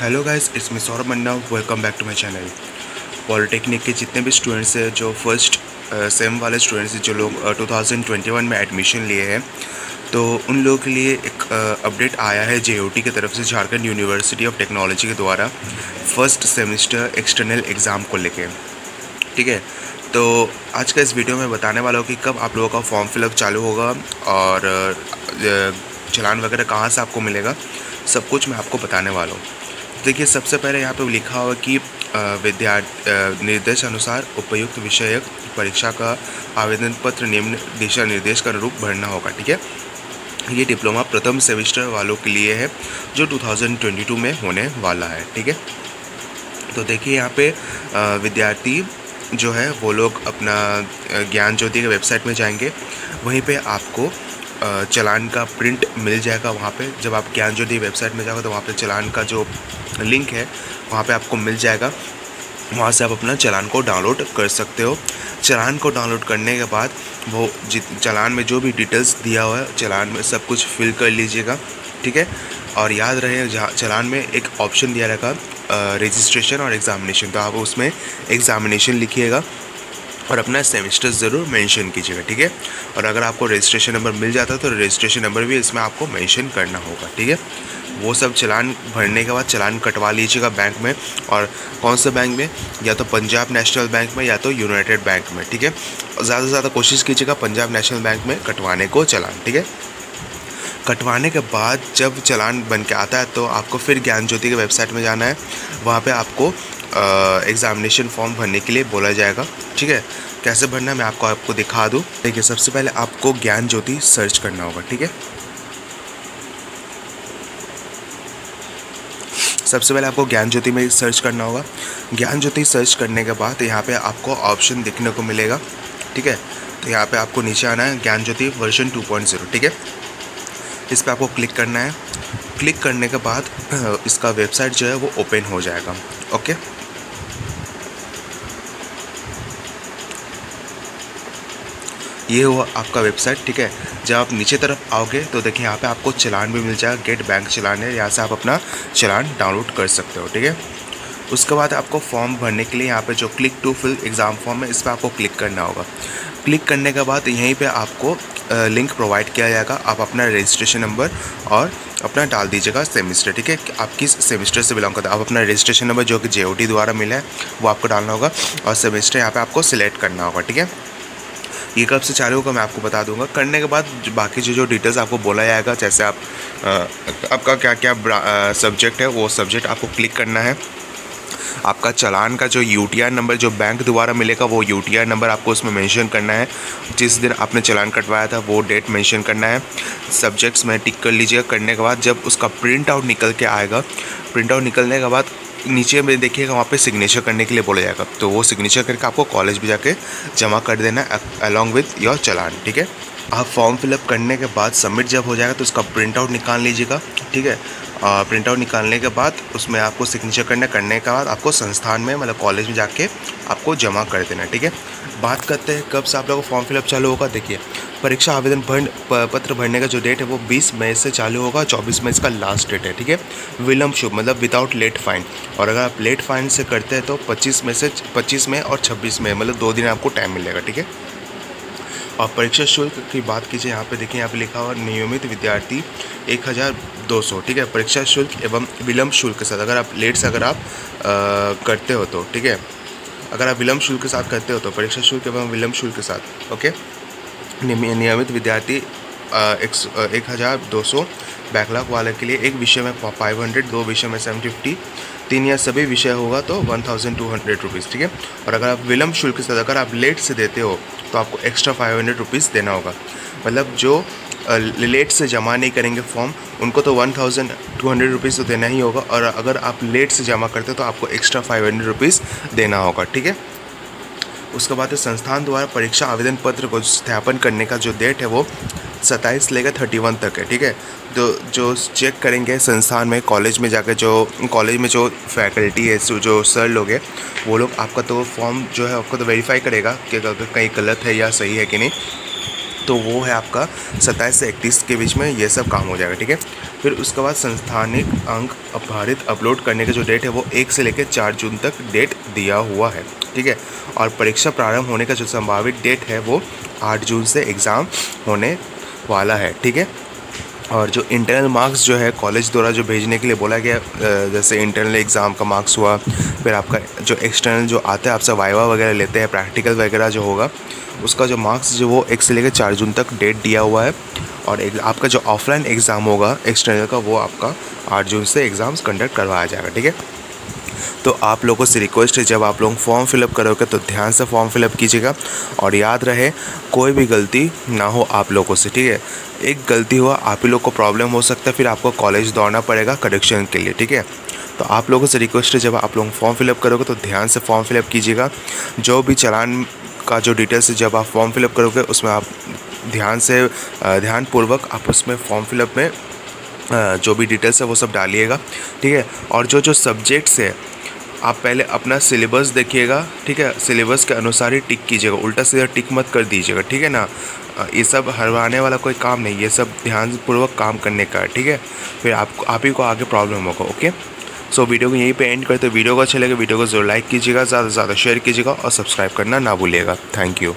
Hello guys, it's मिसौरभ Manna. Welcome back to my channel. Polytechnic के जितने भी स्टूडेंट्स हैं, जो फर्स्ट सेम वाले स्टूडेंट्स, जो लोग 2021 में एडमिशन लिए हैं, तो उन लोगों के लिए एक अपडेट आया है JUT की तरफ से, झारखंड यूनिवर्सिटी ऑफ टेक्नोलॉजी के द्वारा फर्स्ट सेमेस्टर एक्सटर्नल एग्ज़ाम को लेके। ठीक है, तो आज का इस वीडियो में बताने वाला हूँ कि कब आप लोगों का फॉर्म फिलअप चालू होगा और चलान वगैरह कहाँ से आपको मिलेगा, सब कुछ मैं आपको बताने वाला हूँ। देखिए, सबसे पहले यहाँ पे लिखा हुआ कि विद्यार्थी निर्देश अनुसार उपयुक्त विषयक परीक्षा का आवेदन पत्र निम्न दिशा निर्देश का अनुरूप भरना होगा। ठीक है, ये डिप्लोमा प्रथम सेमेस्टर वालों के लिए है जो 2022 में होने वाला है। ठीक है, तो देखिए यहाँ पे विद्यार्थी जो है वो लोग अपना ज्ञान ज्योति के वेबसाइट में जाएंगे, वहीं पे आपको चलान का प्रिंट मिल जाएगा। वहाँ पे जब आप ज्ञान ज्योति वेबसाइट में जाओगे तो वहाँ पे चलान का जो लिंक है वहाँ पे आपको मिल जाएगा। वहाँ से आप अपना चलान को डाउनलोड कर सकते हो। चलान को डाउनलोड करने के बाद वो चलान में जो भी डिटेल्स दिया हुआ है, चलान में सब कुछ फिल कर लीजिएगा। ठीक है, और याद रहे चलान में एक ऑप्शन दिया रहेगा रजिस्ट्रेशन और एग्ज़ामिनेशन, तो आप उसमें एग्ज़ामिनेशन लिखिएगा और अपना सेमेस्टर ज़रूर मेंशन कीजिएगा। ठीक है, और अगर आपको रजिस्ट्रेशन नंबर मिल जाता है तो रजिस्ट्रेशन नंबर भी इसमें आपको मेंशन करना होगा। ठीक है, वो सब चलान भरने के बाद चलान कटवा लीजिएगा बैंक में। और कौन से बैंक में? या तो पंजाब नेशनल बैंक में या तो यूनाइटेड बैंक में। ठीक है, ज़्यादा से ज़्यादा कोशिश कीजिएगा पंजाब नेशनल बैंक में कटवाने को चलान। ठीक है, कटवाने के बाद जब चलान बन के आता है तो आपको फिर ज्ञान ज्योति की वेबसाइट में जाना है। वहाँ पे आपको एग्ज़ामिनेशन फॉर्म भरने के लिए बोला जाएगा। ठीक है, कैसे भरना है मैं आपको दिखा दूँ। देखिए, सबसे पहले आपको ज्ञान ज्योति सर्च करना होगा। ठीक है, सबसे पहले आपको ज्ञान ज्योति में सर्च करना होगा। ज्ञान ज्योति सर्च करने के बाद यहाँ पे आपको ऑप्शन दिखने को मिलेगा। ठीक है, तो यहाँ पे आपको नीचे आना है, ज्ञान ज्योति वर्जन 2.0। ठीक है, इस पर आपको क्लिक करना है। क्लिक करने के बाद इसका वेबसाइट जो है वो ओपन हो जाएगा। ओके, ये हुआ आपका वेबसाइट। ठीक है, जब आप नीचे तरफ आओगे तो देखिए यहाँ पे आपको चलान भी मिल जाएगा, गेट बैंक चलान है, यहाँ से आप अपना चलान डाउनलोड कर सकते हो। ठीक है, उसके बाद आपको फॉर्म भरने के लिए यहाँ पे जो click to fill exam form है, इस पर आपको क्लिक करना होगा। क्लिक करने के बाद यहीं पे आपको लिंक प्रोवाइड किया जाएगा। आप अपना रजिस्ट्रेशन नंबर और अपना डाल दीजिएगा सेमेस्टर। ठीक है, आप किस सेमेस्टर से बिलोंग करते हैं, आप अपना रजिस्ट्रेशन नंबर जो कि JUT द्वारा मिला है वो आपको डालना होगा और सेमेस्टर यहाँ पर आपको सिलेक्ट करना होगा। ठीक है, ये कब से चालू होगा मैं आपको बता दूंगा। करने के बाद बाकी जो डिटेल्स आपको बोला जाएगा, जैसे आप आपका क्या क्या सब्जेक्ट है वो सब्जेक्ट आपको क्लिक करना है। आपका चलान का जो UTR नंबर जो बैंक द्वारा मिलेगा वो UTR नंबर आपको उसमें मेंशन करना है। जिस दिन आपने चलान कटवाया था वो डेट मेंशन करना है। सब्जेक्ट्स में टिक कर लीजिएगा। करने के बाद जब उसका प्रिंट आउट निकल के आएगा, प्रिंट आउट निकलने के बाद नीचे में देखिएगा वहाँ पे सिग्नेचर करने के लिए बोला जाएगा, तो वो सिग्नेचर करके आपको कॉलेज भी जाके जमा कर देना है अलॉन्ग विथ योर चलान। ठीक है, आप फॉर्म फिलअप करने के बाद सबमिट जब हो जाएगा तो उसका प्रिंट आउट निकाल लीजिएगा। ठीक है, प्रिंट आउट निकालने के बाद उसमें आपको सिग्नेचर करने के बाद आपको संस्थान में मतलब कॉलेज में जाके आपको जमा कर देना। ठीक है, बात करते हैं कब से आप लोगों का फॉर्म फिलअप चालू होगा। देखिए, परीक्षा आवेदन पत्र भरने का जो डेट है वो 20 मई से चालू होगा। 24 मई इसका लास्ट डेट है। ठीक है, विलम्ब शुल्क मतलब विदाउट लेट फाइन, और अगर आप लेट फाइन से करते हैं तो 25 मई और 26 मई मतलब 2 दिन आपको टाइम मिलेगा। ठीक है, और परीक्षा शुल्क की बात कीजिए, यहाँ पे देखिए यहाँ पे लिखा हुआ नियमित विद्यार्थी 1200। ठीक है, परीक्षा शुल्क एवं विलम्ब शुल्क के साथ अगर आप लेट से अगर आप करते हो तो। ठीक है, अगर आप विलम्ब शुल्क के साथ करते हो तो परीक्षा शुल्क एवं विलम्ब शुल्क के साथ। ओके, नियमित विद्यार्थी 1200, बैकलॉग वाले के लिए एक विषय में 500, 2 विषय में 750, 3 या सभी विषय होगा तो 1200 रुपीज़। ठीक है, और अगर आप विलम्ब शुल्क के साथ अगर आप लेट से देते हो तो आपको एक्स्ट्रा 500 रुपीज़ देना होगा। मतलब जो लेट से जमा नहीं करेंगे फॉर्म उनको तो 1200 रुपीज़ तो देना ही होगा, और अगर आप लेट से जमा करते हो तो आपको एक्स्ट्रा 500 रुपीज़ देना होगा। ठीक है, उसके बाद संस्थान द्वारा परीक्षा आवेदन पत्र को सत्यापन करने का जो डेट है वो 27 लेकर 31 तक है। ठीक है, तो जो चेक करेंगे संस्थान में कॉलेज में जाकर, जो कॉलेज में जो फैकल्टी है जो सर लोग हैं वो लोग आपका तो फॉर्म जो है आपको तो वेरीफाई करेगा कि कहीं गलत है या सही है कि नहीं। तो वो है आपका 27 से 31 के बीच में ये सब काम हो जाएगा, ठीक है। फिर उसके बाद संस्थानिक अंक आधारित अपलोड करने का जो डेट है वो 1 से लेकर 4 जून तक डेट दिया हुआ है, ठीक है। और परीक्षा प्रारंभ होने का जो संभावित डेट है वो 8 जून से एग्ज़ाम होने वाला है, ठीक है। और जो इंटरनल मार्क्स जो है कॉलेज द्वारा जो भेजने के लिए बोला गया, जैसे इंटरनल एग्ज़ाम का मार्क्स हुआ, फिर आपका जो एक्सटर्नल जो आता है आपसे वाइवा वगैरह लेते हैं, प्रैक्टिकल वगैरह जो होगा उसका जो मार्क्स जो वो 1 से लेकर 4 जून तक डेट दिया हुआ है। और आपका जो ऑफलाइन एग्ज़ाम होगा एक्सटर्नल का वो आपका 8 जून से एग्ज़ाम्स कंडक्ट करवाया जाएगा, ठीक है। तो आप लोगों से रिक्वेस्ट है, जब आप लोग फॉर्म फिलअप करोगे तो ध्यान से फॉर्म फिलअप कीजिएगा और याद रहे कोई भी गलती ना हो आप लोगों से, ठीक है। एक गलती हुआ आप ही लोग को प्रॉब्लम हो सकता है, फिर आपको कॉलेज दौड़ना पड़ेगा करेक्शन के लिए, ठीक है। तो आप लोगों से रिक्वेस्ट है, जब आप लोग फॉर्म फिलअप करोगे तो ध्यान से फॉर्म फिलअप कीजिएगा। जो भी चालान का जो डिटेल्स है जब आप फॉर्म फिलअप करोगे उसमें आप ध्यानपूर्वक आप उसमें फॉर्म फिलअप में जो भी डिटेल्स है वो सब डालिएगा, ठीक है। और जो जो सब्जेक्ट्स है आप पहले अपना सिलेबस देखिएगा, ठीक है। सिलेबस के अनुसार ही टिक कीजिएगा, उल्टा सीधा टिक मत कर दीजिएगा, ठीक है ना। ये सब हरवाने वाला कोई काम नहीं, ये सब ध्यानपूर्वक काम करने का है, ठीक है। फिर आप ही को आगे प्रॉब्लम होगा, ओके। सो वीडियो को यहीं पे एंड करते हैं। वीडियो को अच्छा लगे वीडियो को जरूर लाइक कीजिएगा, ज़्यादा से ज़्यादा शेयर कीजिएगा और सब्सक्राइब करना ना भूलिएगा। Thank you.